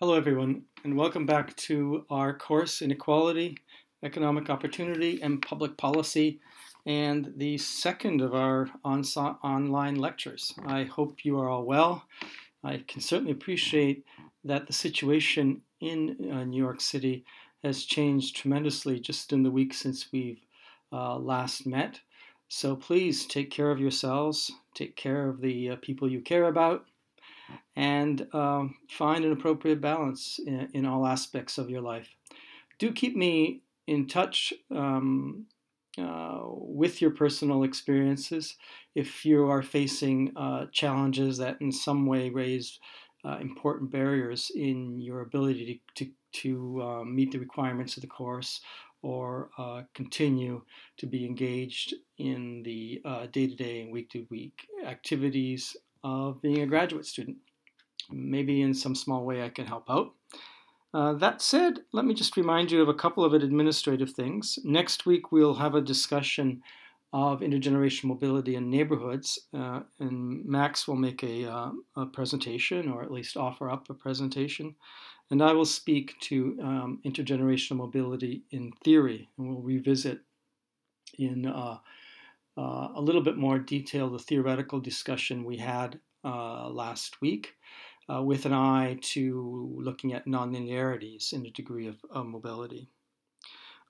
Hello everyone, and welcome back to our course, Inequality, Economic Opportunity, and Public Policy, and the second of our online lectures. I hope you are all well. I can certainly appreciate that the situation in New York City has changed tremendously just in the week since we've last met. So please take care of yourselves, take care of the people you care about, and find an appropriate balance in all aspects of your life. Do keep me in touch with your personal experiences if you are facing challenges that in some way raise important barriers in your ability to meet the requirements of the course or continue to be engaged in the day-to-day and week-to-week activities of being a graduate student. Maybe in some small way I can help out. That said, let me just remind you of a couple of administrative things. Next week we'll have a discussion of intergenerational mobility in neighborhoods, and Max will make a presentation, or at least offer up a presentation, and I will speak to intergenerational mobility in theory, and we'll revisit in a little bit more detail the theoretical discussion we had last week, with an eye to looking at nonlinearities in the degree of mobility.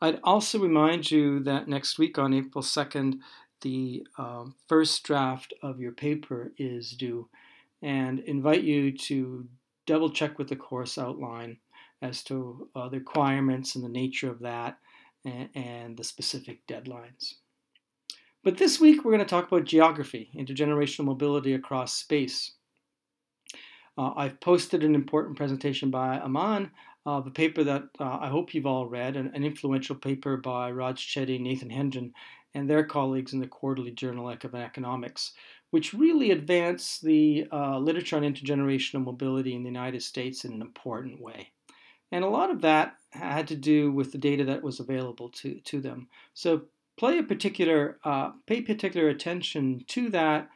I'd also remind you that next week on April 2nd, the first draft of your paper is due, and invite you to double check with the course outline as to the requirements and the nature of that and the specific deadlines. But this week we're going to talk about geography, intergenerational mobility across space. I've posted an important presentation by Aman of a paper that I hope you've all read, an influential paper by Raj Chetty, Nathan Hendren, and their colleagues in the Quarterly Journal of Economics, which really advanced the literature on intergenerational mobility in the United States in an important way. And a lot of that had to do with the data that was available to them. So pay particular attention to that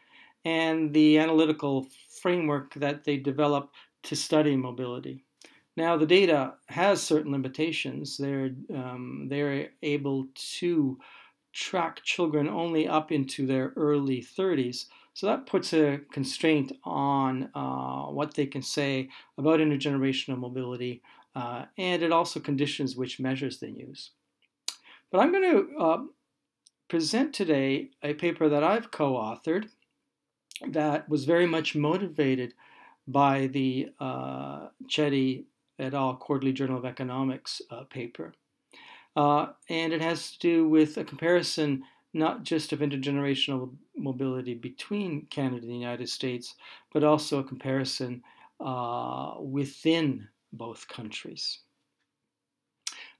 and the analytical framework that they develop to study mobility. Now, the data has certain limitations. They're able to track children only up into their early 30s, so that puts a constraint on what they can say about intergenerational mobility, and it also conditions which measures they use. But I'm going to present today a paper that I've co-authored that was very much motivated by the Chetty et al. Quarterly Journal of Economics paper. And it has to do with a comparison not just of intergenerational mobility between Canada and the United States, but also a comparison within both countries.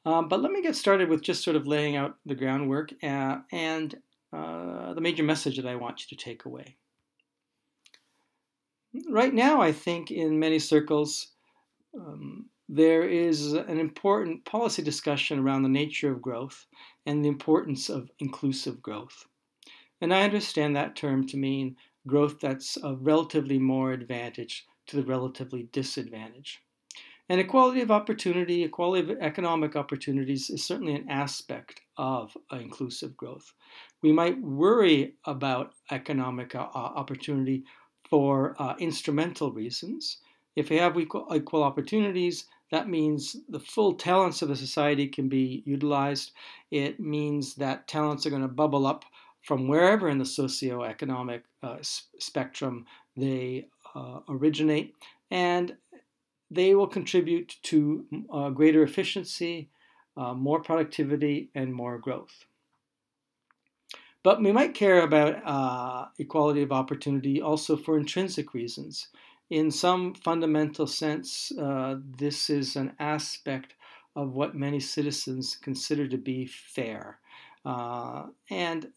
But let me get started with just sort of laying out the groundwork and the major message that I want you to take away. Right now, I think in many circles, there is an important policy discussion around the nature of growth and the importance of inclusive growth. And I understand that term to mean growth that's of relatively more advantage to the relatively disadvantaged. And equality of opportunity, equality of economic opportunities is certainly an aspect of inclusive growth. We might worry about economic opportunity for instrumental reasons. If we have equal opportunities, that means the full talents of a society can be utilized. It means that talents are going to bubble up from wherever in the socioeconomic spectrum they originate, and they will contribute to greater efficiency, more productivity, and more growth. But we might care about equality of opportunity also for intrinsic reasons. In some fundamental sense, this is an aspect of what many citizens consider to be fair. And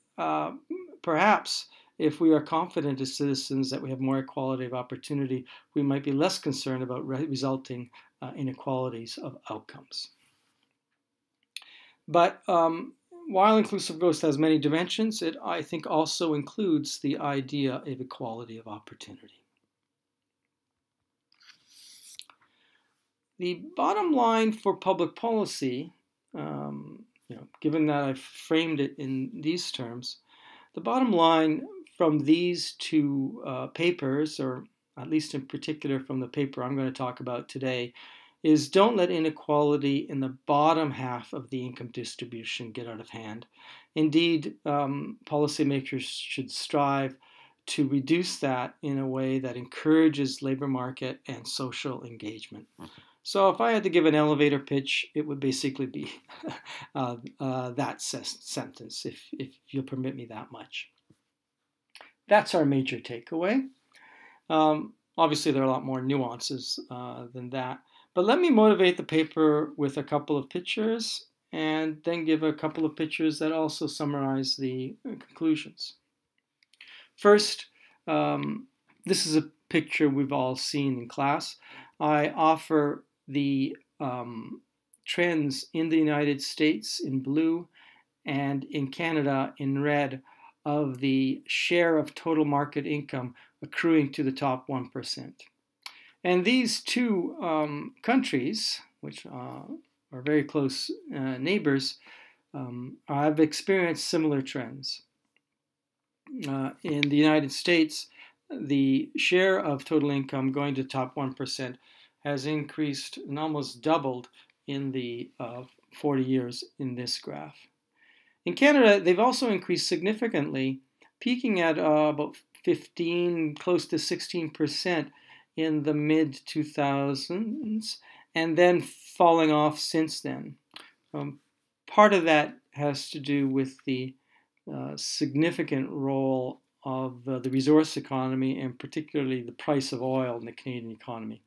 perhaps if we are confident as citizens that we have more equality of opportunity, we might be less concerned about resulting inequalities of outcomes. But while inclusive growth has many dimensions, it, I think, also includes the idea of equality of opportunity. The bottom line for public policy, given that I've framed it in these terms, the bottom line from these two papers, or at least in particular from the paper I'm going to talk about today, is don't let inequality in the bottom half of the income distribution get out of hand. Indeed, policymakers should strive to reduce that in a way that encourages labor market and social engagement. So if I had to give an elevator pitch, it would basically be that sentence, if you'll permit me that much. That's our major takeaway. Obviously, there are a lot more nuances than that. But let me motivate the paper with a couple of pictures and then give a couple of pictures that also summarize the conclusions. First, this is a picture we've all seen in class. I offer the trends in the United States in blue and in Canada in red of the share of total market income accruing to the top 1%. And these two countries, which are very close neighbors, have experienced similar trends. In the United States, the share of total income going to top 1% has increased and almost doubled in the 40 years in this graph. In Canada, they've also increased significantly, peaking at about 15, close to 16%. In the mid-2000s, and then falling off since then. Part of that has to do with the significant role of the resource economy, and particularly the price of oil in the Canadian economy.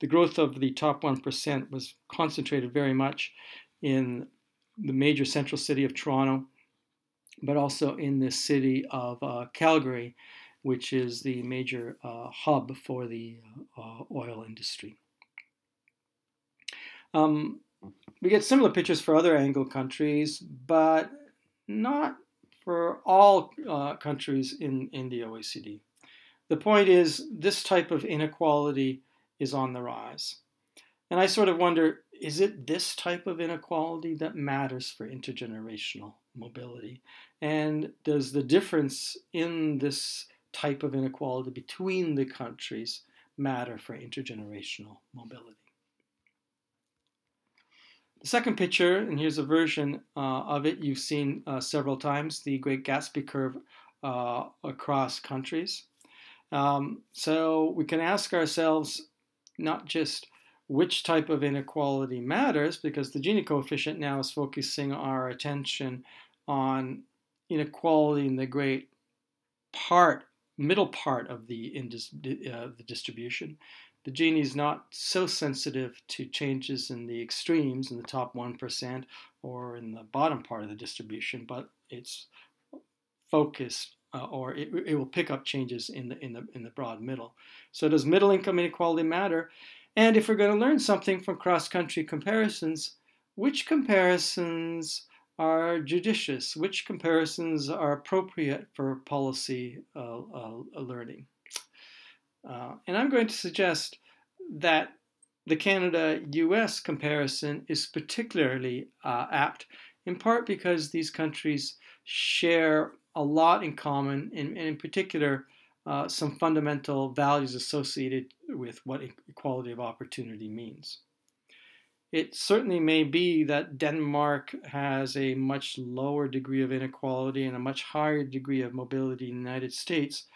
The growth of the top 1% was concentrated very much in the major central city of Toronto, but also in the city of Calgary, which is the major hub for the oil industry. We get similar pictures for other Anglo countries, but not for all countries in the OECD. The point is, this type of inequality is on the rise. And I sort of wonder, is it this type of inequality that matters for intergenerational mobility? And does the difference in this type of inequality between the countries matter for intergenerational mobility? The second picture, and here's a version of it you've seen several times, the Great Gatsby Curve across countries. So we can ask ourselves not just which type of inequality matters, because the Gini coefficient now is focusing our attention on inequality in the great part middle part of the distribution. The Gini is not so sensitive to changes in the extremes in the top 1% or in the bottom part of the distribution, but it's focused, or it will pick up changes in the broad middle. So does middle income inequality matter? And if we're going to learn something from cross-country comparisons, which comparisons are judicious? Which comparisons are appropriate for policy learning? And I'm going to suggest that the Canada-US comparison is particularly apt, in part because these countries share a lot in common, and in particular, some fundamental values associated with what equality of opportunity means. It certainly may be that Denmark has a much lower degree of inequality and a much higher degree of mobility in the United States,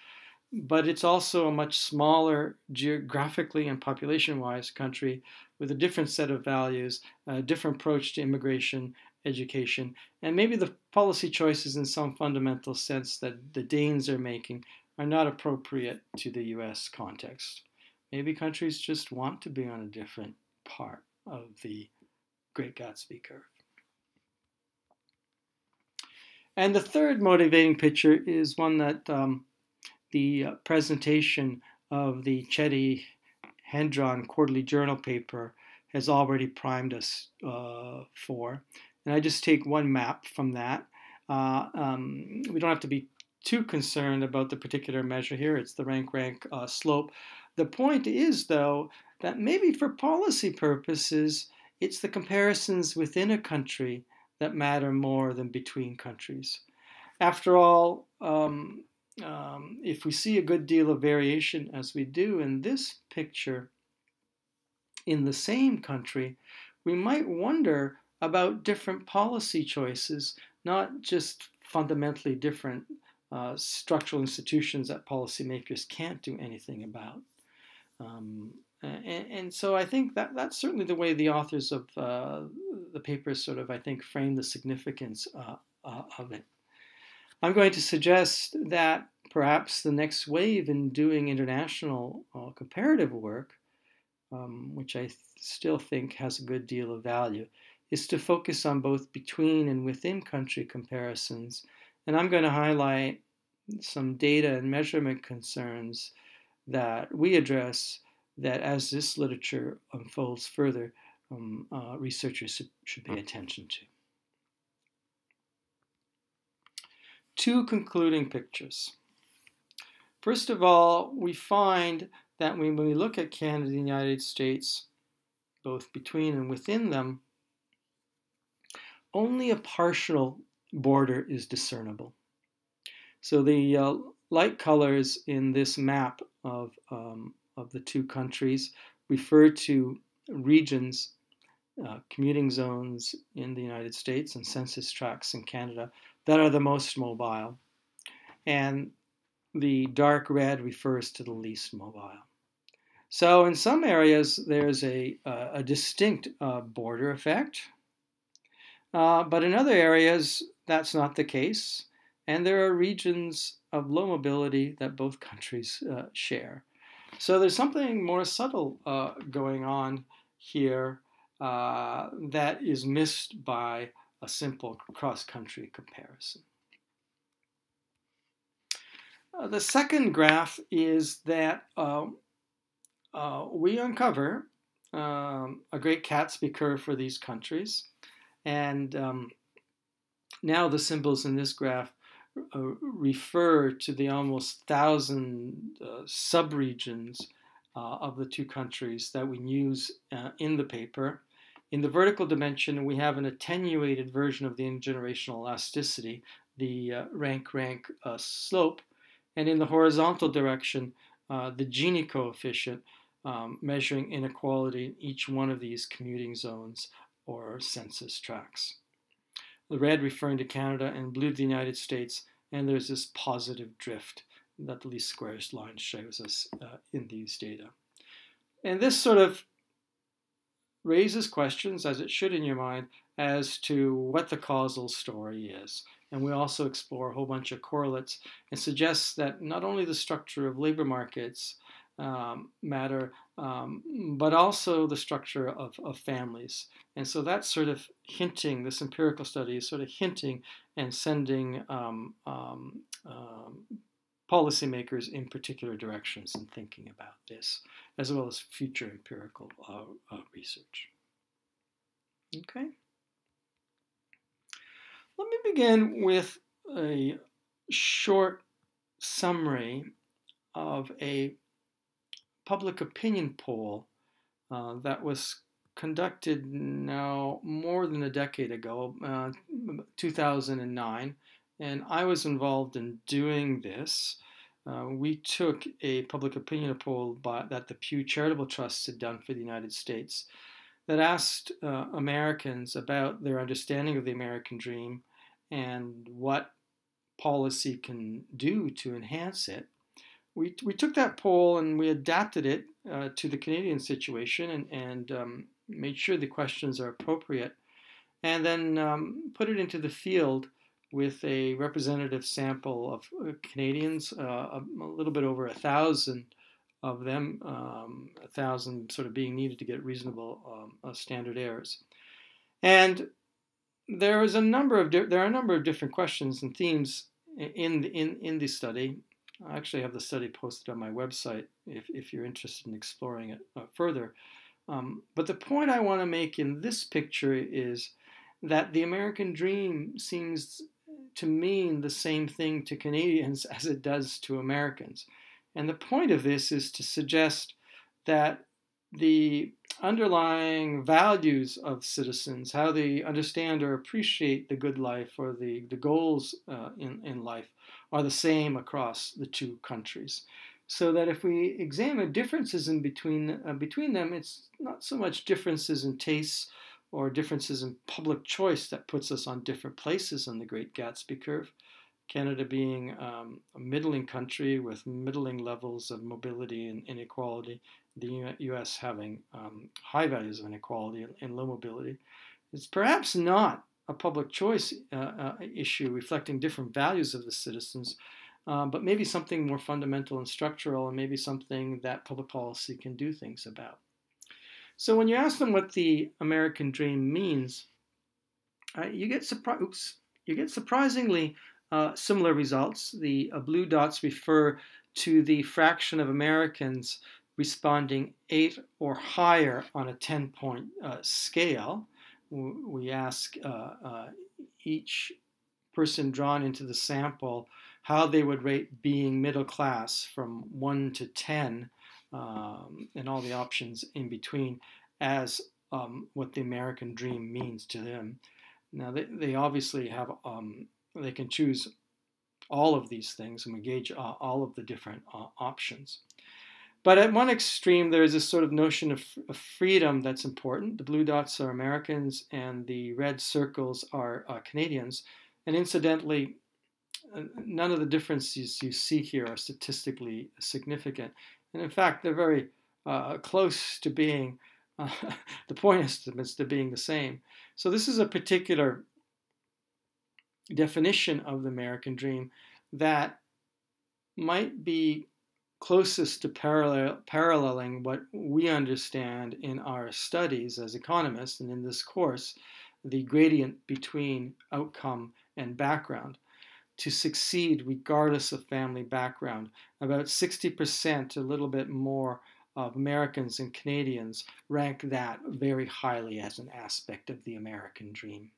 but it's also a much smaller geographically and population-wise country with a different set of values, a different approach to immigration, education, and maybe the policy choices in some fundamental sense that the Danes are making are not appropriate to the US context. Maybe countries just want to be on a different part of the Great Gatsby Curve. And the third motivating picture is one that the presentation of the Chetty Hendren Quarterly Journal paper has already primed us for. And I just take one map from that. We don't have to be too concerned about the particular measure here. It's the rank slope. The point is, though, that maybe for policy purposes, it's the comparisons within a country that matter more than between countries. After all, if we see a good deal of variation as we do in this picture in the same country, we might wonder about different policy choices, not just fundamentally different structural institutions that policymakers can't do anything about. And so I think that that's certainly the way the authors of the paper sort of, I think, frame the significance of it. I'm going to suggest that perhaps the next wave in doing international comparative work, which I still think has a good deal of value, is to focus on both between and within country comparisons. And I'm going to highlight some data and measurement concerns that we address that as this literature unfolds further, researchers should pay attention to. Two concluding pictures. First of all, we find that when we look at Canada and the United States, both between and within them, only a partial border is discernible. So the light colors in this map of the two countries refer to regions, commuting zones in the United States and census tracts in Canada that are the most mobile. And the dark red refers to the least mobile. So in some areas, there's a distinct border effect. But in other areas, that's not the case. And there are regions of low mobility that both countries share. So there's something more subtle going on here that is missed by a simple cross-country comparison. The second graph is that we uncover a Great Gatsby curve for these countries. And now the symbols in this graph refer to the almost 1,000 subregions of the two countries that we use in the paper. In the vertical dimension, we have an attenuated version of the intergenerational elasticity, the rank-rank slope. And in the horizontal direction, the Gini coefficient measuring inequality in each one of these commuting zones or census tracts. The red referring to Canada and blue to the United States, and there's this positive drift that the least squares line shows us in these data. And this sort of raises questions, as it should in your mind, as to what the causal story is. And we also explore a whole bunch of correlates and suggests that not only the structure of labor markets matter, but also the structure of families. And so that's sort of hinting, this empirical study is sort of hinting and sending policymakers in particular directions in thinking about this, as well as future empirical research. Okay. Let me begin with a short summary of a public opinion poll that was conducted now more than a decade ago, 2009, and I was involved in doing this. We took a public opinion poll that the Pew Charitable Trusts had done for the United States that asked Americans about their understanding of the American dream and what policy can do to enhance it. We took that poll and we adapted it to the Canadian situation and made sure the questions are appropriate, and then put it into the field with a representative sample of Canadians, a little bit over 1,000 of them, 1,000 sort of being needed to get reasonable standard errors. And there are a number of different questions and themes in the study. I actually have the study posted on my website if you're interested in exploring it further. But the point I want to make in this picture is that the American dream seems to mean the same thing to Canadians as it does to Americans. And the point of this is to suggest that the underlying values of citizens, how they understand or appreciate the good life or the goals in life are the same across the two countries. So that if we examine differences in between them, it's not so much differences in tastes or differences in public choice that puts us on different places on the Great Gatsby Curve. Canada being a middling country with middling levels of mobility and inequality, the U.S. having high values of inequality and low mobility. It's perhaps not a public choice issue reflecting different values of the citizens, but maybe something more fundamental and structural, and maybe something that public policy can do things about. So when you ask them what the American dream means, you get surprisingly similar results. The blue dots refer to the fraction of Americans responding 8 or higher on a 10-point scale. We ask each person drawn into the sample how they would rate being middle class from 1 to 10 and all the options in between as what the American dream means to them. Now, they obviously have... they can choose all of these things and engage all of the different options. But at one extreme, there is this sort of notion of freedom that's important. The blue dots are Americans and the red circles are Canadians. And incidentally, none of the differences you see here are statistically significant. And in fact, they're very close to being, the point estimates to being the same. So this is a particular definition of the American dream that might be closest to paralleling what we understand in our studies as economists and in this course, the gradient between outcome and background. To succeed regardless of family background, about 60%, a little bit more, of Americans and Canadians rank that very highly as an aspect of the American dream.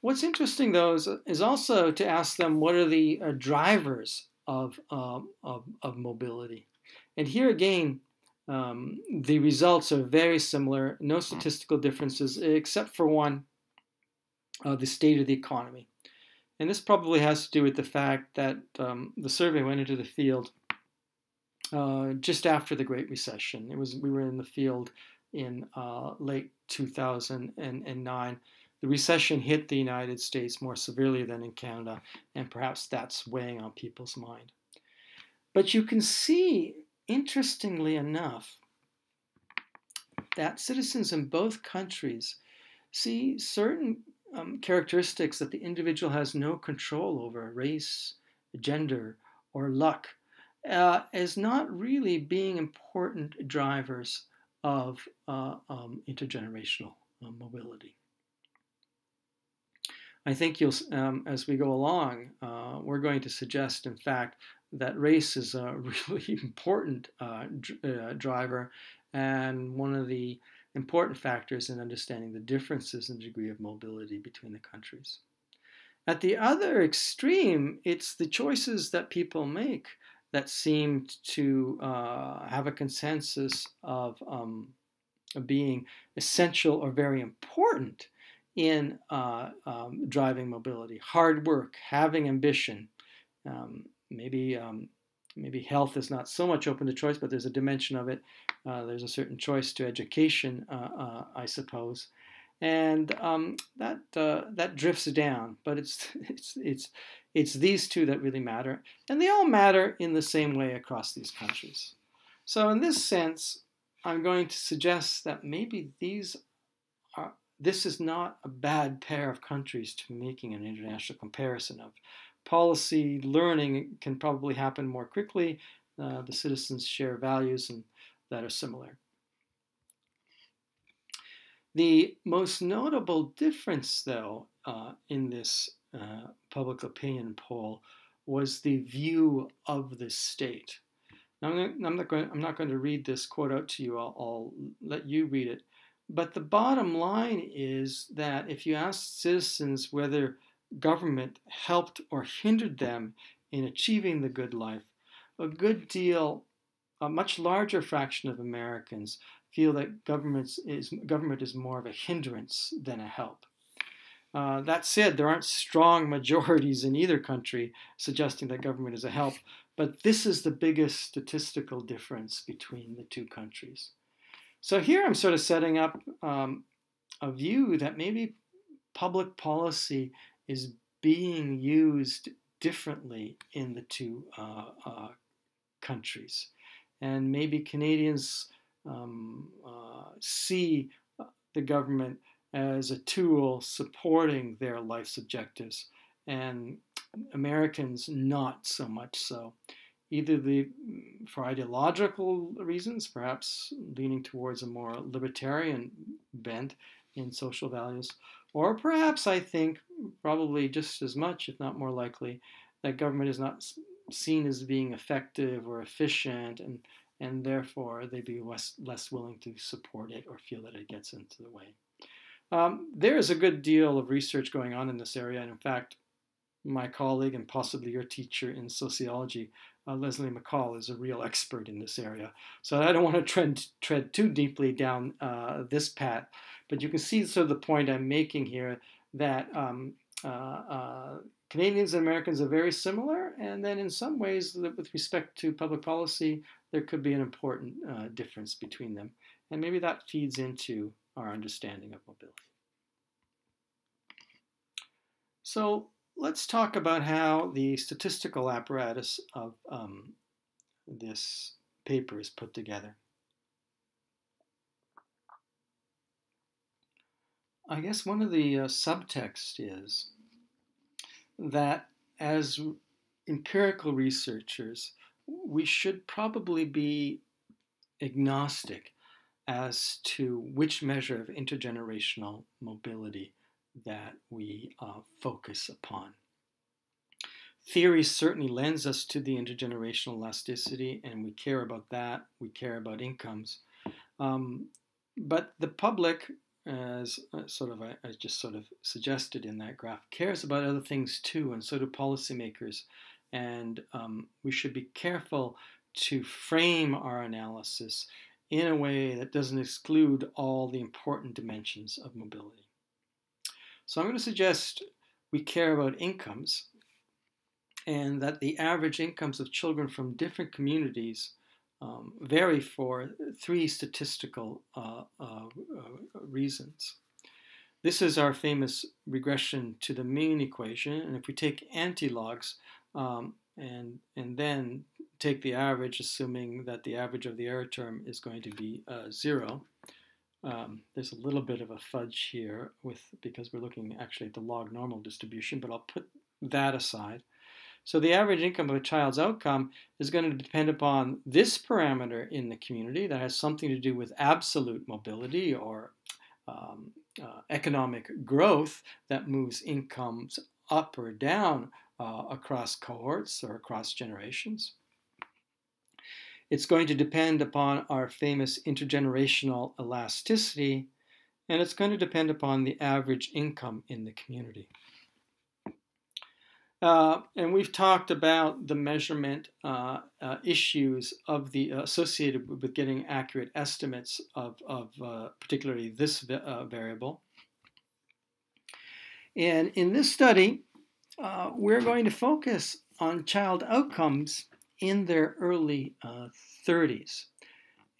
What's interesting, though, is also to ask them what are the drivers of mobility. And here again, the results are very similar, no statistical differences, except for one, the state of the economy. And this probably has to do with the fact that the survey went into the field just after the Great Recession. We were in the field in late 2009. The recession hit the United States more severely than in Canada, and perhaps that's weighing on people's mind. But you can see, interestingly enough, that citizens in both countries see certain characteristics that the individual has no control over, race, gender, or luck, as not really being important drivers of intergenerational mobility. I think you'll, as we go along, we're going to suggest, in fact, that race is a really important driver and one of the important factors in understanding the differences in the degree of mobility between the countries. At the other extreme, it's the choices that people make that seem to have a consensus of being essential or very important in driving mobility. Hard work, having ambition, maybe health is not so much open to choice, but there's a dimension of it. There's a certain choice to education, I suppose, and that drifts down. But it's these two that really matter, and they all matter in the same way across these countries. So in this sense, I'm going to suggest that maybe these are. This is not a bad pair of countries to be making an international comparison of. Policy learning can probably happen more quickly. The citizens share values and that are similar. The most notable difference, though, in this public opinion poll was the view of the state. Now, I'm not going to read this quote out to you. I'll let you read it. But the bottom line is that if you ask citizens whether government helped or hindered them in achieving the good life, a good deal a much larger fraction of Americans feel that government is more of a hindrance than a help. That said, there aren't strong majorities in either country suggesting that government is a help, but this is the biggest statistical difference between the two countries. So here I'm sort of setting up a view that maybe public policy is being used differently in the two countries. And maybe Canadians see the government as a tool supporting their life's objectives, and Americans not so much so. Either for ideological reasons, perhaps leaning towards a more libertarian bent in social values, or perhaps I think probably just as much, if not more likely, that government is not seen as being effective or efficient, and therefore they'd be less willing to support it or feel that it gets into the way. There is a good deal of research going on in this area, and in fact, my colleague and possibly your teacher in sociology, Leslie McCall, is a real expert in this area. So I don't want to tread too deeply down this path, but you can see sort of the point I'm making here that Canadians and Americans are very similar, and then in some ways, with respect to public policy, there could be an important difference between them. And maybe that feeds into our understanding of mobility. So let's talk about how the statistical apparatus of this paper is put together. I guess one of the subtext is that as empirical researchers, we should probably be agnostic as to which measure of intergenerational mobility that we focus upon. Theory certainly lends us to the intergenerational elasticity, and we care about that. We care about incomes. But the public, as I just sort of suggested in that graph, cares about other things too, and so do policymakers. And we should be careful to frame our analysis in a way that doesn't exclude all the important dimensions of mobility. So I'm going to suggest we care about incomes, and that the average incomes of children from different communities vary for three statistical reasons. This is our famous regression to the mean equation, and if we take antilogs and then take the average, assuming that the average of the error term is going to be zero. There's a little bit of a fudge here because we're looking actually at the log normal distribution, but I'll put that aside. So the average income of a child's outcome is going to depend upon this parameter in the community that has something to do with absolute mobility or economic growth that moves incomes up or down across cohorts or across generations. It's going to depend upon our famous intergenerational elasticity, and it's going to depend upon the average income in the community. And we've talked about the measurement issues of the associated with getting accurate estimates of particularly this variable. And in this study, we're going to focus on child outcomes in their early 30s.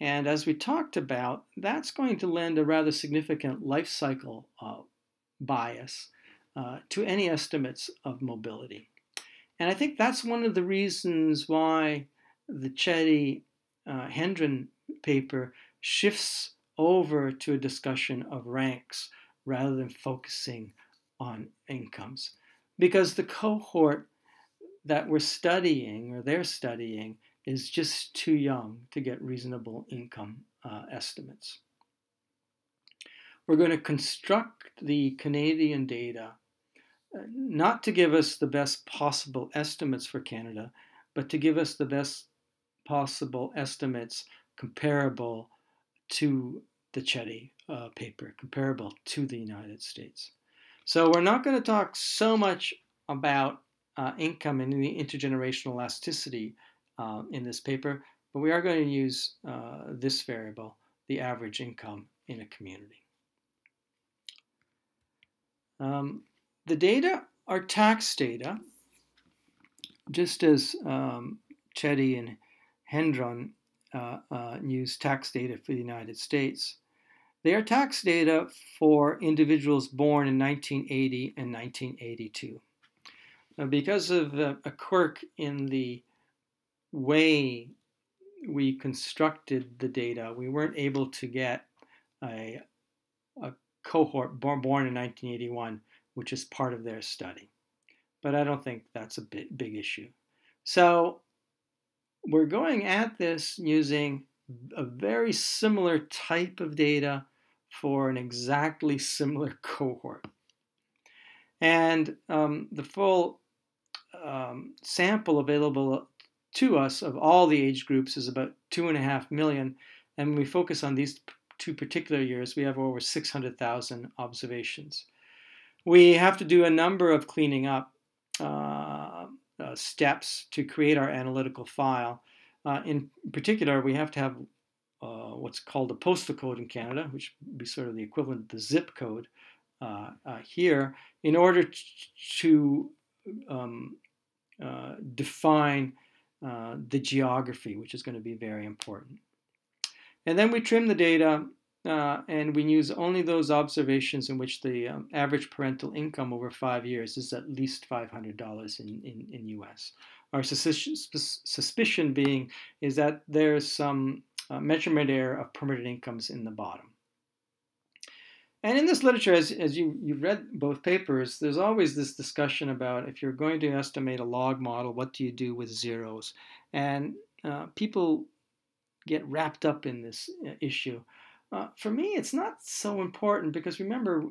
And as we talked about, that's going to lend a rather significant life cycle bias to any estimates of mobility. And I think that's one of the reasons why the Chetty Hendren paper shifts over to a discussion of ranks rather than focusing on incomes, because the cohort that we're studying, or they're studying, is just too young to get reasonable income estimates. We're going to construct the Canadian data not to give us the best possible estimates for Canada, but to give us the best possible estimates comparable to the Chetty paper, comparable to the United States. So we're not going to talk so much about income and the intergenerational elasticity in this paper, But we are going to use this variable, the average income in a community. The data are tax data, just as Chetty and Hendren use tax data for the United States. They are tax data for individuals born in 1980 and 1982. Now, because of a quirk in the way we constructed the data, we weren't able to get a cohort born in 1981, which is part of their study. But I don't think that's a big issue. So we're going at this using a very similar type of data for an exactly similar cohort. And the full sample available to us of all the age groups is about 2.5 million. And when we focus on these two particular years, we have over 600,000 observations. We have to do a number of cleaning up steps to create our analytical file. In particular, we have to have what's called a postal code in Canada, which would be sort of the equivalent to the zip code here, in order to define the geography, which is going to be very important. And then we trim the data and we use only those observations in which the average parental income over 5 years is at least $500 in U.S. Our suspicion being is that there is some measurement error of permitted incomes in the bottom. And in this literature, as you've read both papers, there's always this discussion about if you're going to estimate a log model, what do you do with zeros? And people get wrapped up in this issue. For me, it's not so important because remember,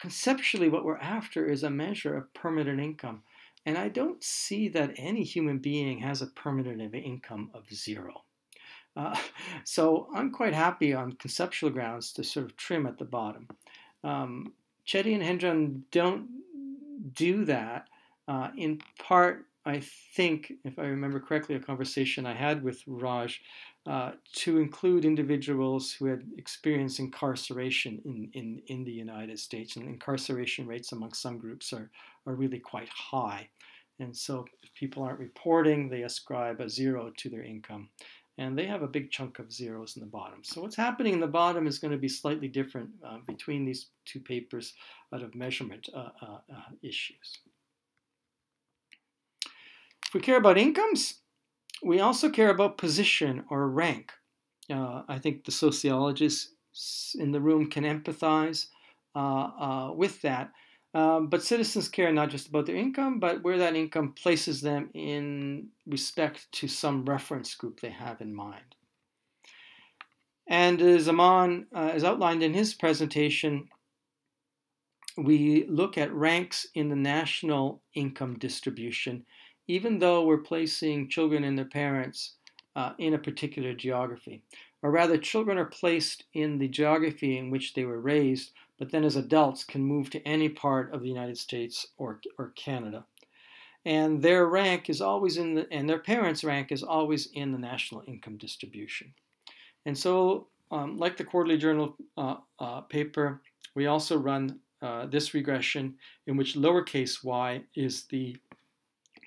conceptually what we're after is a measure of permanent income. And I don't see that any human being has a permanent income of zero. So I'm quite happy on conceptual grounds to sort of trim at the bottom. Chetty and Hendren don't do that. In part, I think, if I remember correctly, a conversation I had with Raj to include individuals who had experienced incarceration in the United States. And incarceration rates among some groups are really quite high. And so if people aren't reporting, they ascribe a zero to their income. And they have a big chunk of zeros in the bottom. So what's happening in the bottom is going to be slightly different between these two papers out of measurement issues. If we care about incomes, we also care about position or rank. I think the sociologists in the room can empathize with that. But citizens care not just about their income, but where that income places them in respect to some reference group they have in mind. And as Aman is outlined in his presentation, we look at ranks in the national income distribution, even though we're placing children and their parents in a particular geography. Or rather, children are placed in the geography in which they were raised, but then as adults can move to any part of the United States or Canada. And their rank is always in the, and their parents' rank is always in the national income distribution. And so, like the Quarterly Journal paper, we also run this regression in which lowercase y is the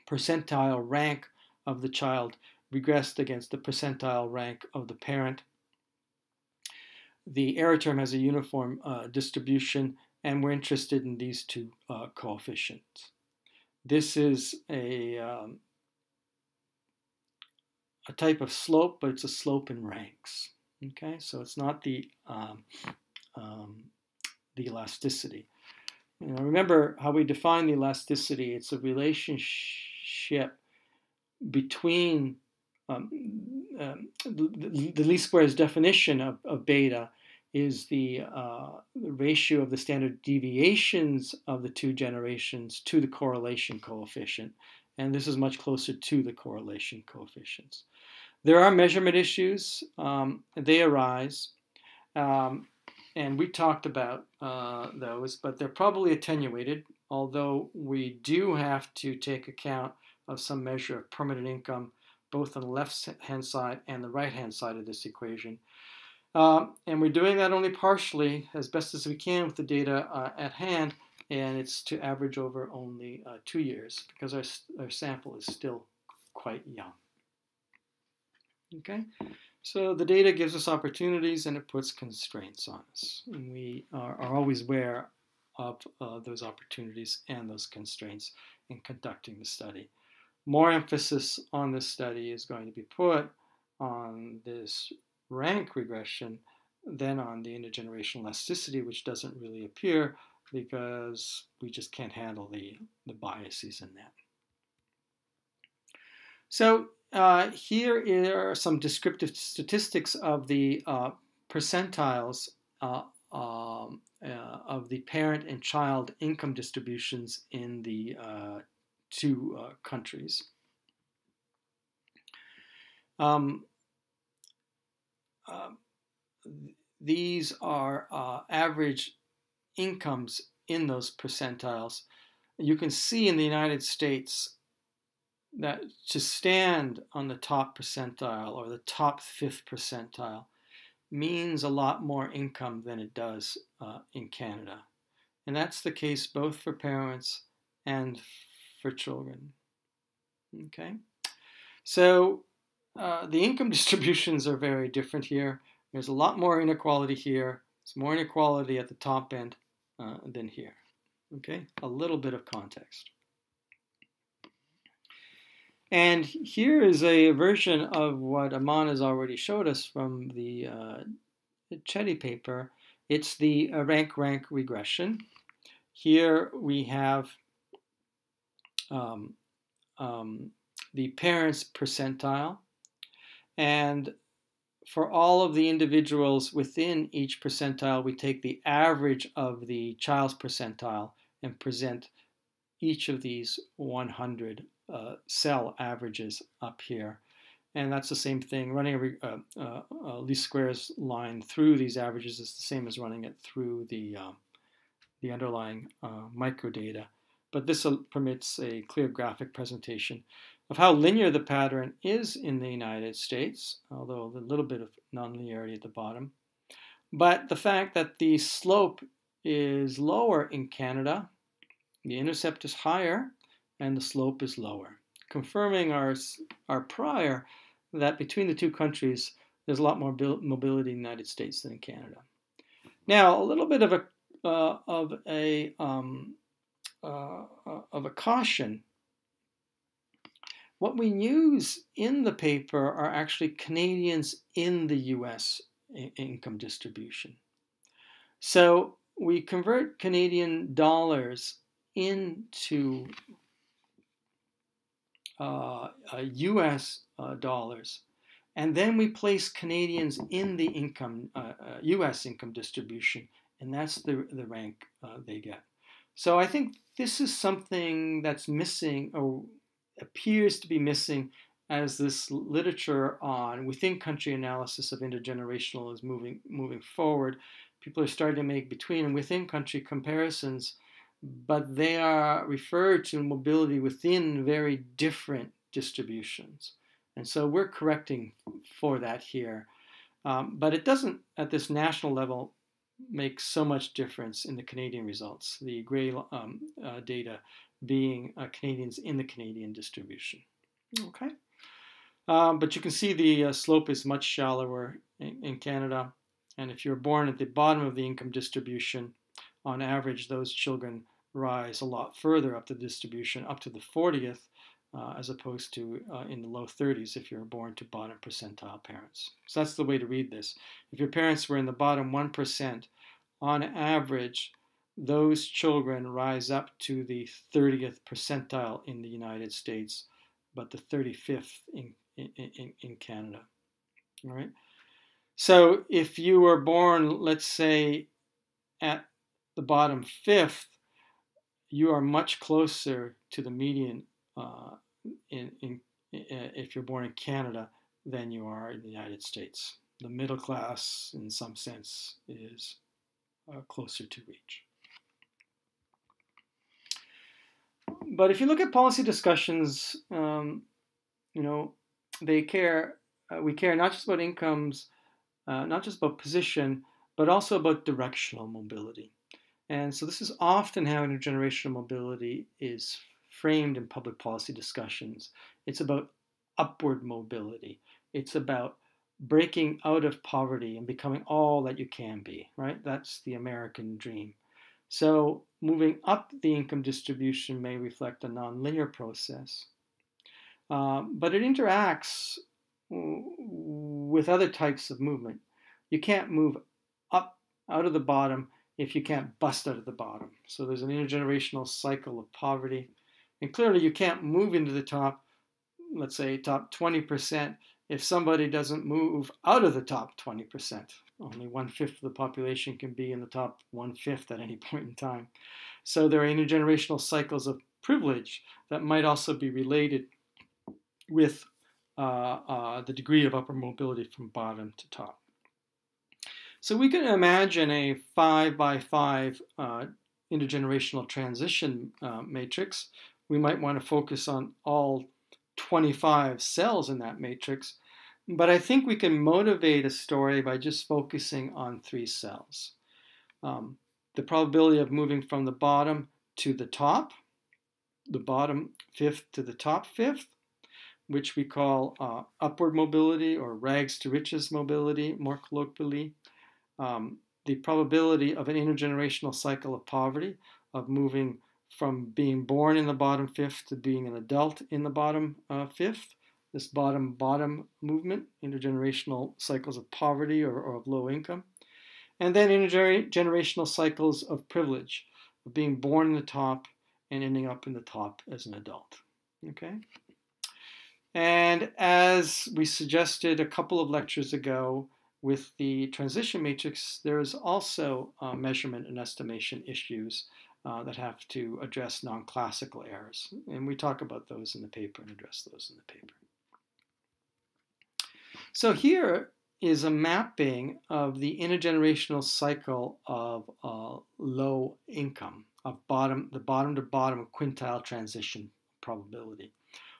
percentile rank of the child regressed against the percentile rank of the parent. The error term has a uniform distribution, and we're interested in these two coefficients. This is a type of slope, but it's a slope in ranks. Okay, so it's not the the elasticity. You know, remember how we define the elasticity. It's a relationship between the least squares definition of beta is the ratio of the standard deviations of the two generations to the correlation coefficient. And this is much closer to the correlation coefficients. There are measurement issues. They arise. And we talked about those, but they're probably attenuated, although we do have to take account of some measure of permanent income, both on the left-hand side and the right-hand side of this equation. And we're doing that only partially, as best as we can with the data at hand, and it's to average over only 2 years because our sample is still quite young. Okay, so the data gives us opportunities and it puts constraints on us. And we are always aware of those opportunities and those constraints in conducting the study. More emphasis on this study is going to be put on this rank regression than on the intergenerational elasticity, which doesn't really appear because we just can't handle the biases in that. So here are some descriptive statistics of the percentiles of the parent and child income distributions in the two countries. These are average incomes in those percentiles. You can see in the United States that to stand on the top percentile or the top fifth percentile means a lot more income than it does in Canada. And that's the case both for parents and for children. Okay, so the income distributions are very different here. There's a lot more inequality here. There's more inequality at the top end than here. Okay, a little bit of context. And here is a version of what Aman has already showed us from the Chetty paper. It's the rank regression. Here we have the parents' percentile. And for all of the individuals within each percentile, we take the average of the child's percentile and present each of these 100 cell averages up here. And that's the same thing. Running a least squares line through these averages is the same as running it through the underlying microdata. But this permits a clear graphic presentation of how linear the pattern is in the United States, although a little bit of nonlinearity at the bottom. But the fact that the slope is lower in Canada, the intercept is higher, and the slope is lower, confirming our prior that between the two countries, there's a lot more mobility in the United States than in Canada. Now, a little bit of a caution. What we use in the paper are actually Canadians in the U.S. income distribution. So we convert Canadian dollars into U.S. Dollars, and then we place Canadians in the income U.S. income distribution, and that's the rank they get. So I think this is something that's missing or appears to be missing as this literature on within-country analysis of intergenerational is moving forward. People are starting to make between and within-country comparisons, but they are referred to mobility within very different distributions. And so we're correcting for that here. But it doesn't, at this national level, make so much difference in the Canadian results, the gray data being Canadians in the Canadian distribution. Okay, but you can see the slope is much shallower in Canada, and if you're born at the bottom of the income distribution, on average those children rise a lot further up the distribution, up to the 40th, as opposed to in the low 30s if you're born to bottom percentile parents. So that's the way to read this. If your parents were in the bottom 1%, on average, those children rise up to the 30th percentile in the United States, but the 35th in Canada. All right. So if you were born, let's say, at the bottom fifth, you are much closer to the median if you're born in Canada than you are in the United States. The middle class, in some sense, is closer to reach. But if you look at policy discussions, we care not just about incomes, not just about position, but also about directional mobility. And so this is often how intergenerational mobility is framed in public policy discussions. It's about upward mobility. It's about breaking out of poverty and becoming all that you can be, right? That's the American dream. So moving up the income distribution may reflect a nonlinear process, but it interacts with other types of movement. You can't move up out of the bottom if you can't bust out of the bottom. So there's an intergenerational cycle of poverty. And clearly you can't move into the top, let's say top 20%, if somebody doesn't move out of the top 20%. Only 1/5 of the population can be in the top 1/5 at any point in time. So there are intergenerational cycles of privilege that might also be related with the degree of upper mobility from bottom to top. So we can imagine a 5 by 5 intergenerational transition matrix. We might want to focus on all 25 cells in that matrix, but I think we can motivate a story by just focusing on 3 cells. The probability of moving from the bottom to the top, the bottom 5th to the top 5th, which we call upward mobility or rags to riches mobility, more colloquially. The probability of an intergenerational cycle of poverty, of moving from being born in the bottom 5th to being an adult in the bottom 5th, this bottom-bottom movement, intergenerational cycles of poverty or of low income, and then intergenerational cycles of privilege, of being born in the top and ending up in the top as an adult. Okay? And as we suggested a couple of lectures ago, with the transition matrix, there is also measurement and estimation issues that have to address non-classical errors. And we talk about those in the paper and address those in the paper. So here is a mapping of the intergenerational cycle of low income, of the bottom-to-bottom quintile transition probability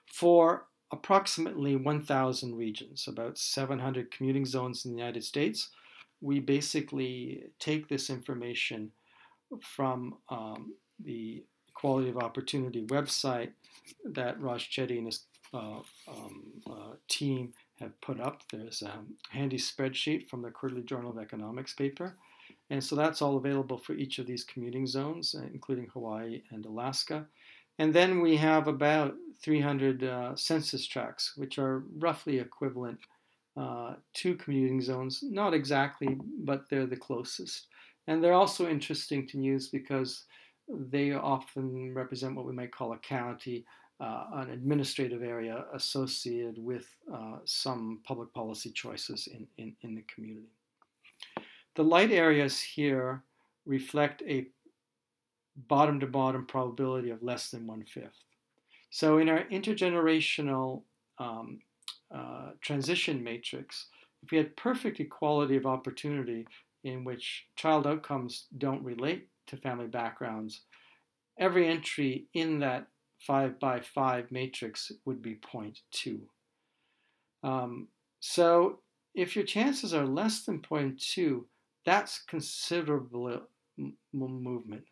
for approximately 1,000 regions, about 700 commuting zones in the United States. We basically take this information from the Quality of Opportunity website that Raj Chetty and his team have put up. There's a handy spreadsheet from the Quarterly Journal of Economics paper. And so that's all available for each of these commuting zones, including Hawaii and Alaska. And then we have about 300 census tracts, which are roughly equivalent to commuting zones. Not exactly, but they're the closest. And they're also interesting to use because they often represent what we might call a county, an administrative area associated with some public policy choices in the community. The light areas here reflect a bottom-to-bottom probability of less than 1/5. So in our intergenerational transition matrix, if we had perfect equality of opportunity in which child outcomes don't relate to family backgrounds, every entry in that 5 by 5 matrix would be 0.2. So if your chances are less than 0.2, that's considerable movement.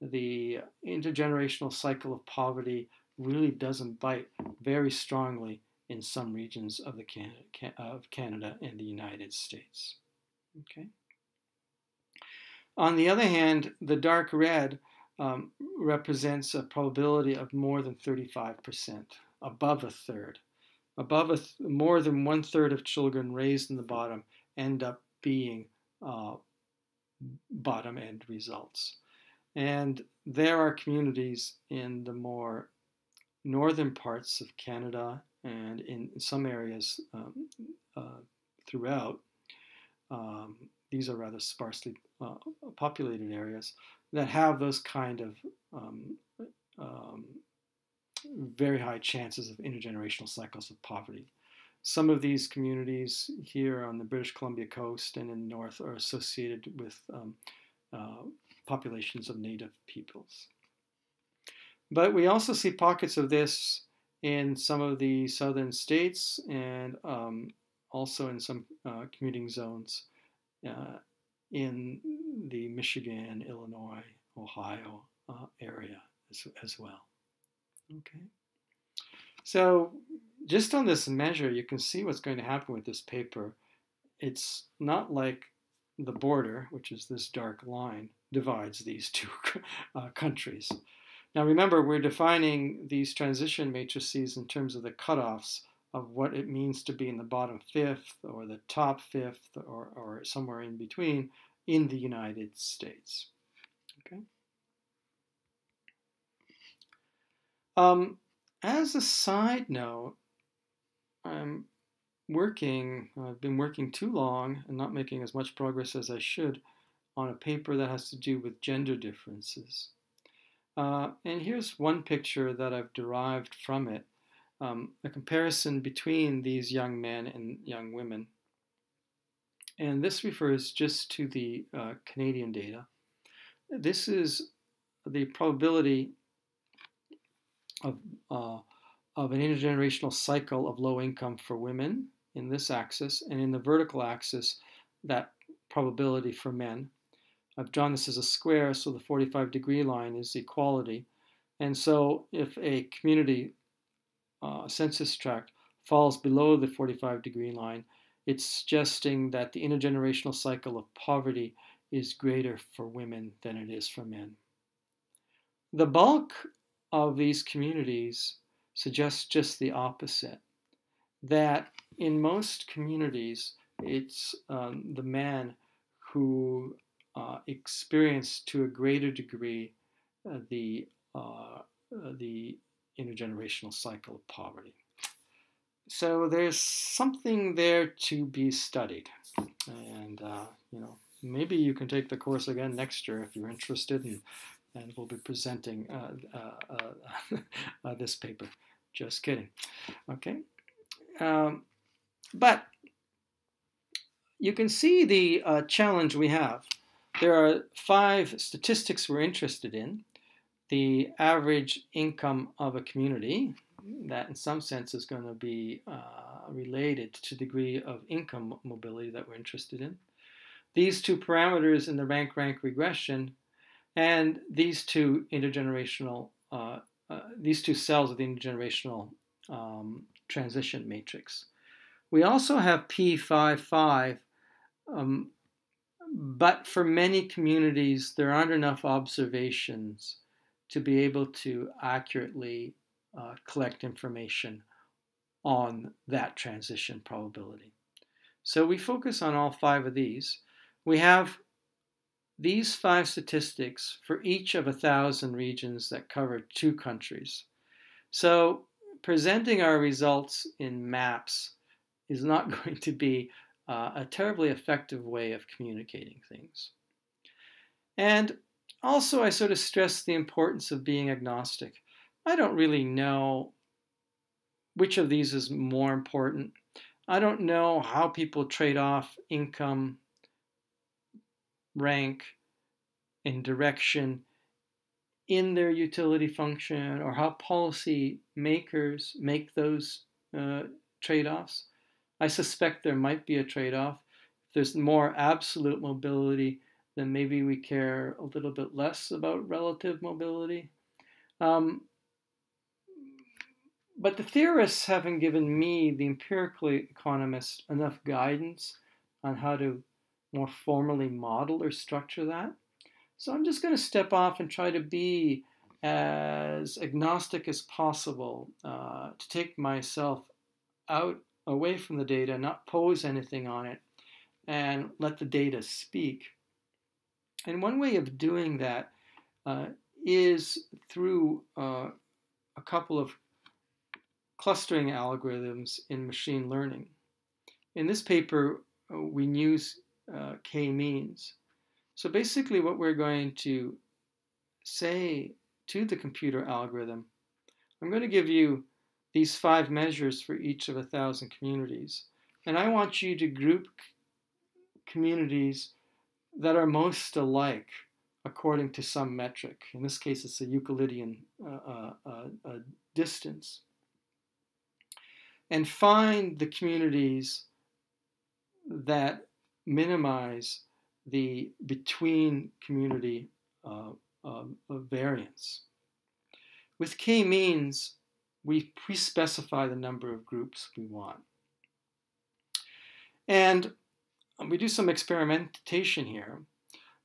The intergenerational cycle of poverty really doesn't bite very strongly in some regions of Canada and the United States. Okay. On the other hand, the dark red represents a probability of more than 35%, above a third. More than 1/3 of children raised in the bottom end up being bottom end results. And there are communities in the more northern parts of Canada and in some areas throughout, these are rather sparsely populated areas, that have those kind of very high chances of intergenerational cycles of poverty. Some of these communities here on the British Columbia coast and in the north are associated with populations of native peoples. But we also see pockets of this in some of the southern states and also in some commuting zones in the Michigan, Illinois, Ohio area as well. Okay. So just on this measure, you can see what's going to happen with this paper. It's not like the border, which is this dark line, divides these two countries. Now remember, we're defining these transition matrices in terms of the cutoffs of what it means to be in the bottom fifth or the top fifth or somewhere in between in the United States. Okay. As a side note, I've been working too long and not making as much progress as I should on a paper that has to do with gender differences. And here's one picture that I've derived from it, a comparison between these young men and young women. And this refers just to the Canadian data. This is the probability of an intergenerational cycle of low income for women in this axis, and in the vertical axis, that probability for men. I've drawn this as a square, so the 45-degree line is equality. And so if a community census tract falls below the 45-degree line, it's suggesting that the intergenerational cycle of poverty is greater for women than it is for men. The bulk of these communities suggests just the opposite, that in most communities, it's the man who experience to a greater degree the intergenerational cycle of poverty. So there's something there to be studied, and you know, maybe you can take the course again next year if you're interested, and we'll be presenting this paper. Just kidding. Okay, but you can see the challenge we have. There are 5 statistics we're interested in. The average income of a community, that in some sense is going to be related to the degree of income mobility that we're interested in. These 2 parameters in the rank-rank regression, and these 2 intergenerational, these 2 cells of the intergenerational transition matrix. We also have P55, but for many communities, there aren't enough observations to be able to accurately collect information on that transition probability. So we focus on all 5 of these. We have these 5 statistics for each of 1,000 regions that cover 2 countries. So presenting our results in maps is not going to be a terribly effective way of communicating things. And also, I sort of stress the importance of being agnostic. I don't really know which of these is more important. I don't know how people trade off income, rank, and direction in their utility function, or how policy makers make those trade-offs. I suspect there might be a trade-off. If there's more absolute mobility, then maybe we care a little bit less about relative mobility. But the theorists haven't given me, the empirical economist, enough guidance on how to more formally model or structure that. So I'm just going to step off and try to be as agnostic as possible, to take myself away from the data, not pose anything on it, and let the data speak. And one way of doing that is through a couple of clustering algorithms in machine learning. In this paper, we use K-means. So basically what we're going to say to the computer algorithm, I'm going to give you these 5 measures for each of 1,000 communities. And I want you to group communities that are most alike according to some metric. In this case, it's a Euclidean distance. and find the communities that minimize the between community variance. With K-means, we pre-specify the number of groups we want. And we do some experimentation here.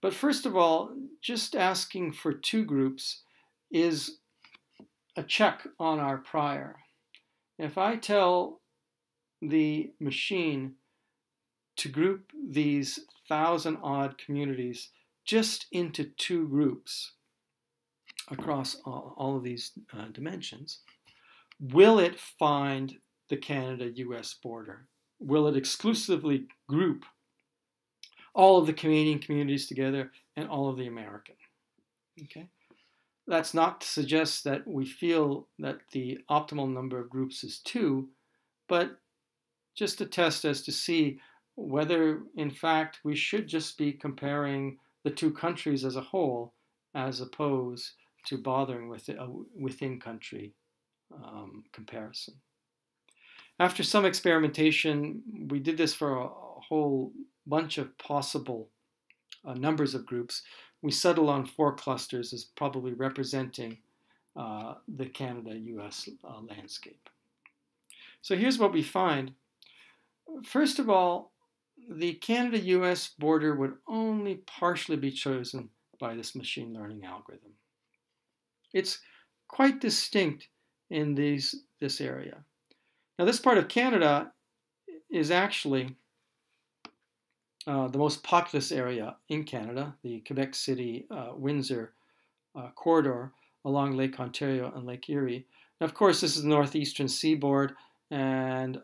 But first of all, just asking for two groups is a check on our prior. If I tell the machine to group these 1,000-odd communities just into two groups across all of these dimensions, will it find the Canada-US border? Will it exclusively group all of the Canadian communities together and all of the American? Okay? That's not to suggest that we feel that the optimal number of groups is two, but just a test as to see whether, in fact, we should just be comparing the two countries as a whole as opposed to bothering with a within-country comparison. After some experimentation, we did this for a whole bunch of possible numbers of groups. We settled on 4 clusters as probably representing the Canada-US landscape. So here's what we find. First of all, the Canada-US border would only partially be chosen by this machine learning algorithm. It's quite distinct in this area. Now, this part of Canada is actually the most populous area in Canada, the Quebec City, Windsor corridor along Lake Ontario and Lake Erie. Now, of course, this is the northeastern seaboard, and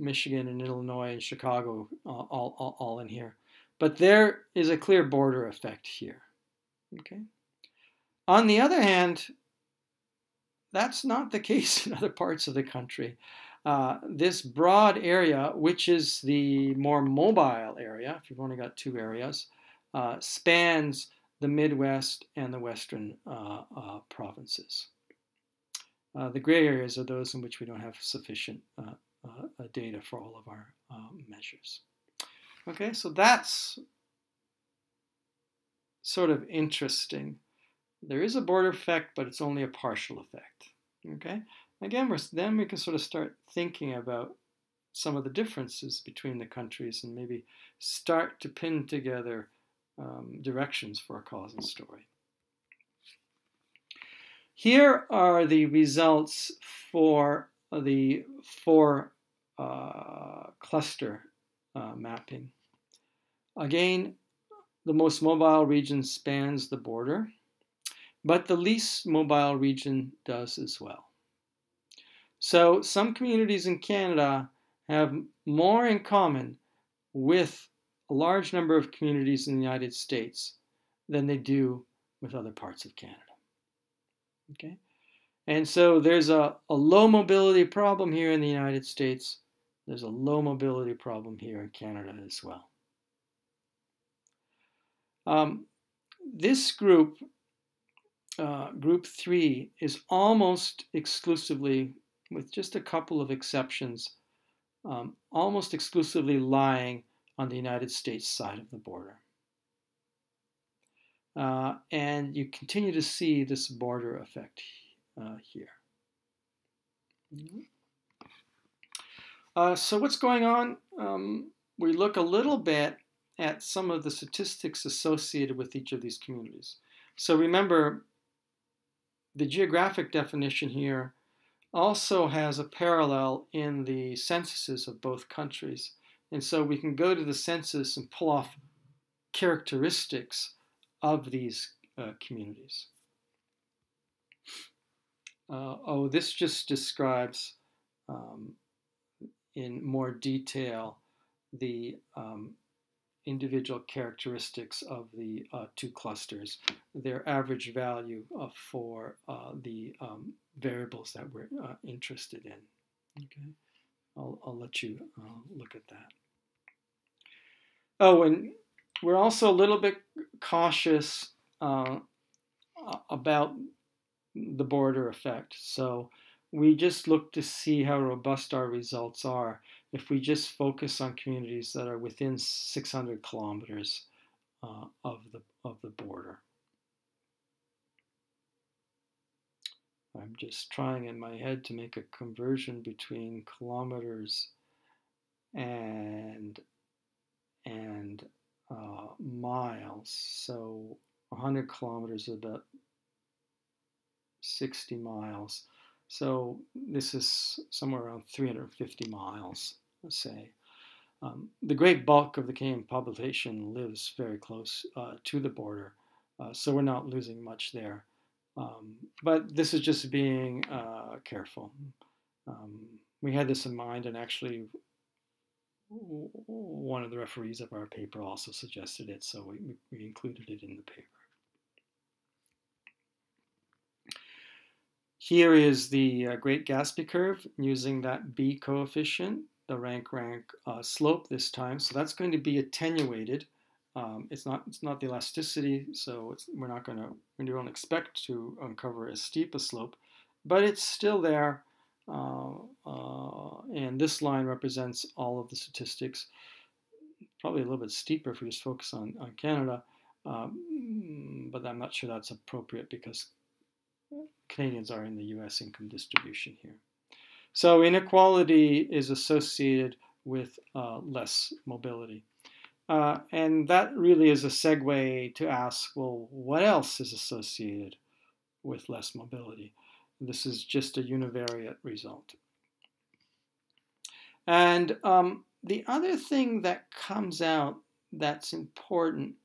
Michigan and Illinois and Chicago all in here. But there is a clear border effect here. Okay. On the other hand, that's not the case in other parts of the country. This broad area, which is the more mobile area, if you've only got 2 areas, spans the Midwest and the Western provinces. The gray areas are those in which we don't have sufficient data for all of our measures. Okay, so that's sort of interesting. There is a border effect, but it's only a partial effect. Okay, again, then we can sort of start thinking about some of the differences between the countries and maybe start to pin together directions for a causal story. Here are the results for the 4 cluster mapping. Again, the most mobile region spans the border, but the least mobile region does as well. So some communities in Canada have more in common with a large number of communities in the United States than they do with other parts of Canada. Okay? And so there's a low mobility problem here in the United States. There's a low mobility problem here in Canada as well. This group, group 3, is almost exclusively, with just a couple of exceptions, almost exclusively lying on the United States side of the border. And you continue to see this border effect here. So what's going on? We look a little bit at some of the statistics associated with each of these communities. So remember, the geographic definition here also has a parallel in the censuses of both countries. And so we can go to the census and pull off characteristics of these communities. Oh, this just describes in more detail the individual characteristics of the 2 clusters, their average value for the variables that we're interested in. Okay, I'll let you look at that. Oh, and we're also a little bit cautious about the border effect. So we just look to see how robust our results are if we just focus on communities that are within 600 kilometers of the border. I'm just trying in my head to make a conversion between kilometers and miles. So 100 kilometers is about 60 miles. So this is somewhere around 350 miles, let's say. The great bulk of the Canadian population lives very close to the border, so we're not losing much there. But this is just being careful. We had this in mind, and actually one of the referees of our paper also suggested it, so we included it in the paper. Here is the Great Gatsby Curve using that B coefficient, the rank slope this time. So that's going to be attenuated. It's not the elasticity, so we don't expect to uncover as steep a slope, but it's still there. And this line represents all of the statistics. Probably a little bit steeper if we just focus on Canada, but I'm not sure that's appropriate because Canadians are in the U.S. income distribution here. So inequality is associated with less mobility. And that really is a segue to ask, well, what else is associated with less mobility? This is just a univariate result. And the other thing that comes out that's important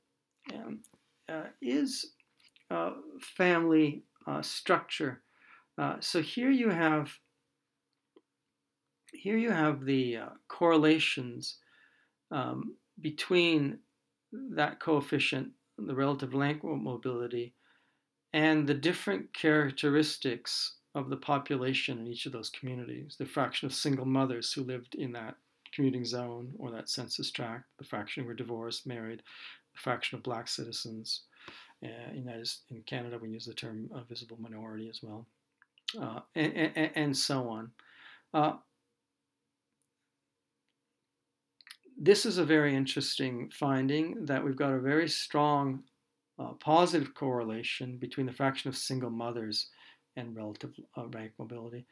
is family structure. So here you have the correlations between that coefficient, the relative length mobility, and the different characteristics of the population in each of those communities. The fraction of single mothers who lived in that commuting zone or that census tract, the fraction who were divorced, married, the fraction of black citizens. In Canada, we use the term visible minority as well, and so on. This is a very interesting finding that we've got a very strong positive correlation between the fraction of single mothers and relative rank mobility,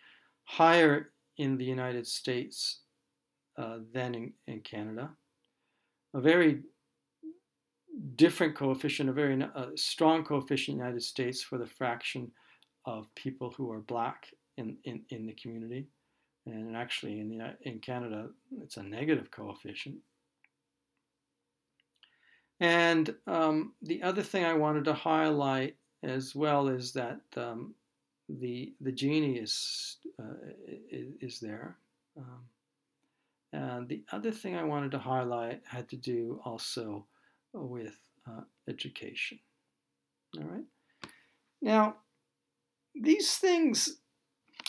higher in the United States than in Canada. A very different coefficient, a very strong coefficient in the United States for the fraction of people who are black in the community. And actually, in Canada, it's a negative coefficient. And the other thing I wanted to highlight as well is that the Gini is there. And the other thing I wanted to highlight had to do also with education. All right. Now, these things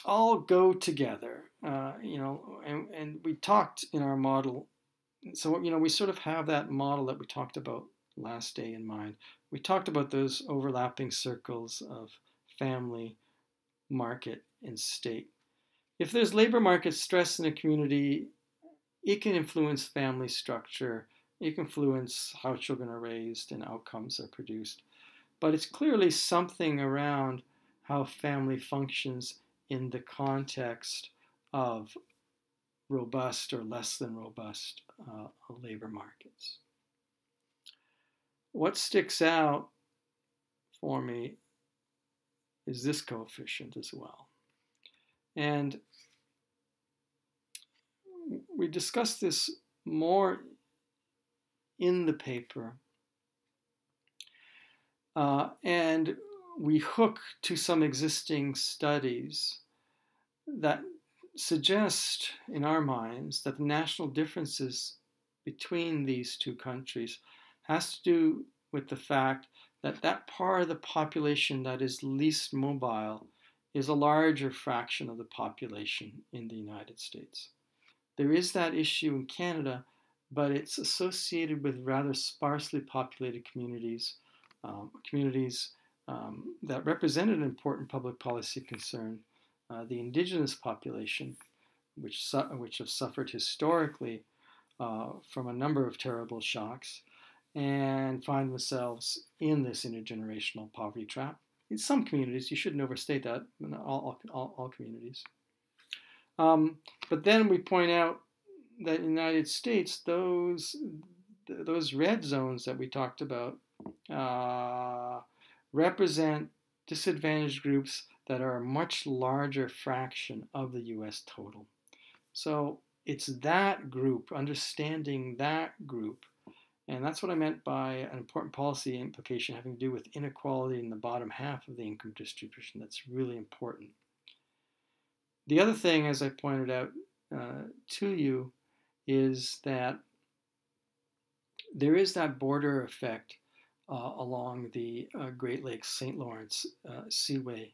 all go together. And we talked in our model, so, we sort of have that model that we talked about last day in mind. We talked about those overlapping circles of family, market, and state. If there's labor market stress in a community, it can influence family structure, it can influence how children are raised and outcomes are produced. But it's clearly something around how family functions in the context of robust or less than robust labor markets. What sticks out for me is this coefficient as well. And we discussed this more in the paper. And we hook to some existing studies that suggest, in our minds, that the national differences between these two countries has to do with the fact that that part of the population that is least mobile is a larger fraction of the population in the United States. There is that issue in Canada, but it's associated with rather sparsely populated communities, communities that represented an important public policy concern, the indigenous population, which have suffered historically from a number of terrible shocks, and find themselves in this intergenerational poverty trap. In some communities, you shouldn't overstate that, in all communities. But then we point out that in the United States, those red zones that we talked about represent disadvantaged groups that are a much larger fraction of the U.S. total. So it's that group, understanding that group, and that's what I meant by an important policy implication having to do with inequality in the bottom half of the income distribution. That's really important. The other thing, as I pointed out to you, is that there is that border effect along the Great Lakes St. Lawrence Seaway.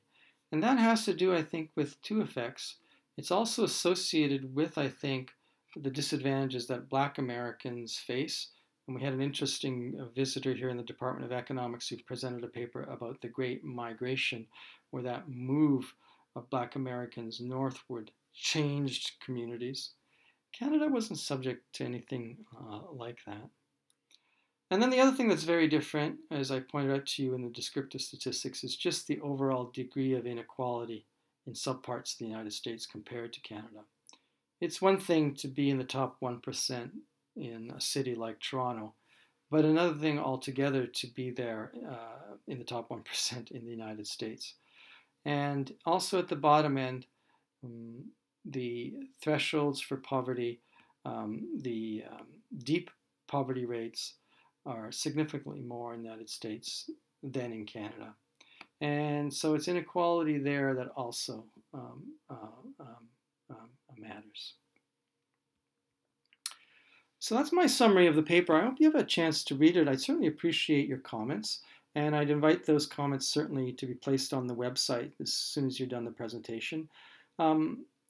And that has to do, I think, with two effects. It's also associated with, I think, the disadvantages that Black Americans face. And we had an interesting visitor here in the Department of Economics who presented a paper about the Great Migration, where that move of Black Americans northward changed communities. Canada wasn't subject to anything like that. And then the other thing that's very different, as I pointed out to you in the descriptive statistics, is just the overall degree of inequality in some parts of the United States compared to Canada. It's one thing to be in the top 1% in a city like Toronto, but another thing altogether to be there in the top 1% in the United States. And also at the bottom end, the thresholds for poverty, the deep poverty rates are significantly more in the United States than in Canada. And so it's inequality there that also matters. So that's my summary of the paper. I hope you have a chance to read it. I'd certainly appreciate your comments. And I'd invite those comments certainly to be placed on the website as soon as you're done the presentation.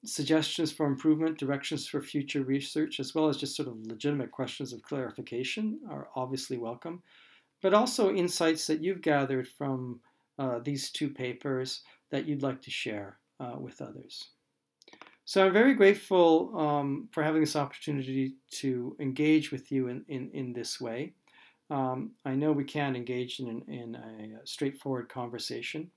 Suggestions for improvement, directions for future research, as well as just sort of legitimate questions of clarification are obviously welcome. But also insights that you've gathered from these two papers that you'd like to share with others. So I'm very grateful for having this opportunity to engage with you in this way. I know we can't engage in a straightforward conversation,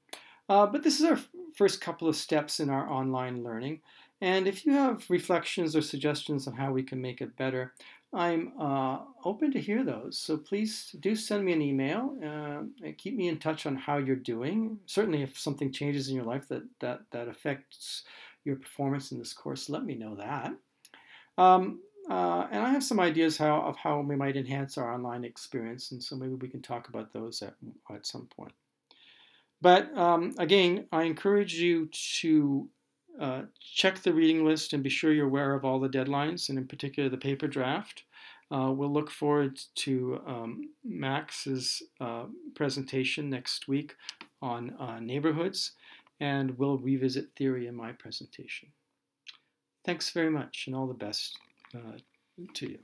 but this is our first couple of steps in our online learning. And if you have reflections or suggestions on how we can make it better, I'm open to hear those. So please do send me an email and keep me in touch on how you're doing. Certainly if something changes in your life that affects your performance in this course, let me know that. And I have some ideas of how we might enhance our online experience, and so maybe we can talk about those at some point. But again, I encourage you to check the reading list and be sure you're aware of all the deadlines, and in particular the paper draft. We'll look forward to Max's presentation next week on neighborhoods, and we'll revisit theory in my presentation. Thanks very much, and all the best to you.